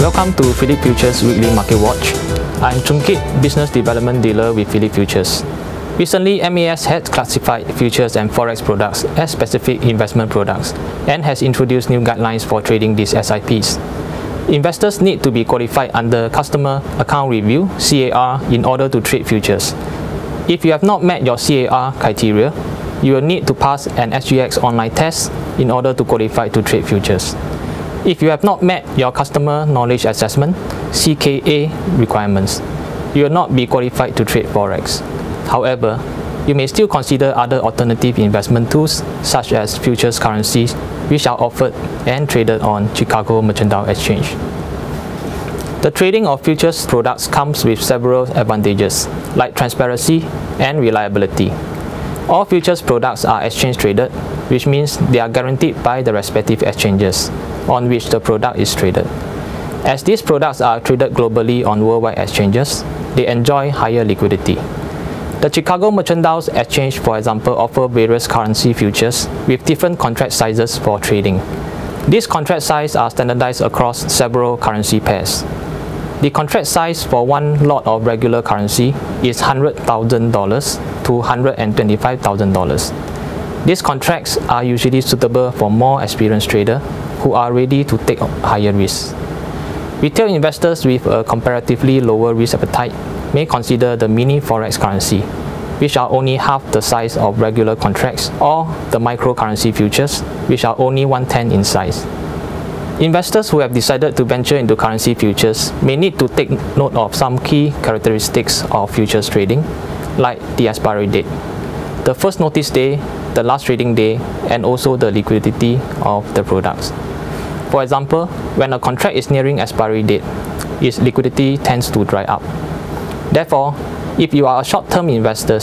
Welcome to Phillip Futures Weekly Market Watch. I'm Chong Kit, Business Development Dealer with Phillip Futures. Recently, MAS had classified futures and forex products as specific investment products and has introduced new guidelines for trading these SIPs. Investors need to be qualified under Customer Account Review (CAR) in order to trade futures. If you have not met your CAR criteria, you will need to pass an SGX online test in order to qualify to trade futures. If you have not met your Customer Knowledge Assessment (CKA) requirements, you will not be qualified to trade forex. However, you may still consider other alternative investment tools such as futures currencies, which are offered and traded on Chicago Mercantile Exchange. The trading of futures products comes with several advantages, like transparency and reliability. All futures products are exchange traded, which means they are guaranteed by the respective exchanges on which the product is traded. As these products are traded globally on worldwide exchanges, they enjoy higher liquidity. The Chicago Mercantile Exchange, for example, offers various currency futures with different contract sizes for trading. These contract sizes are standardized across several currency pairs. The contract size for one lot of regular currency is $100,000 to $125,000. These contracts are usually suitable for more experienced traders who are ready to take higher risks. Retail investors with a comparatively lower risk appetite may consider the mini forex currency, which are only half the size of regular contracts, or the micro currency futures, which are only 1/10 in size. Investors who have decided to venture into currency futures may need to take note of some key characteristics of futures trading, like the expiry date, the first notice day, the last trading day, and also the liquidity of the products. For example, when a contract is nearing expiry date, its liquidity tends to dry up. Therefore, if you are a short-term investor,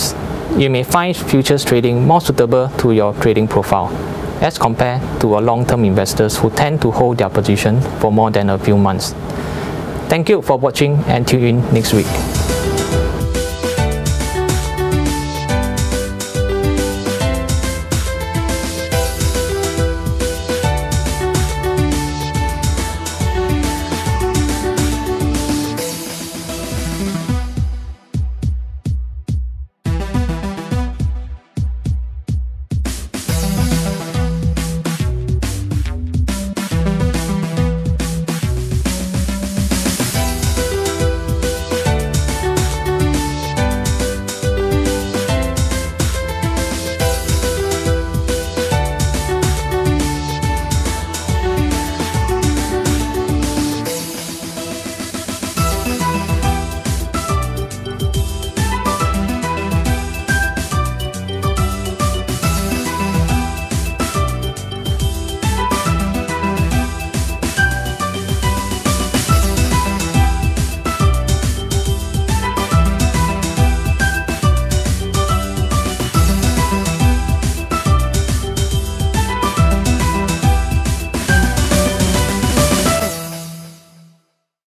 you may find futures trading more suitable to your trading profile, as compared to long-term investors who tend to hold their position for more than a few months. Thank you for watching and tune in next week.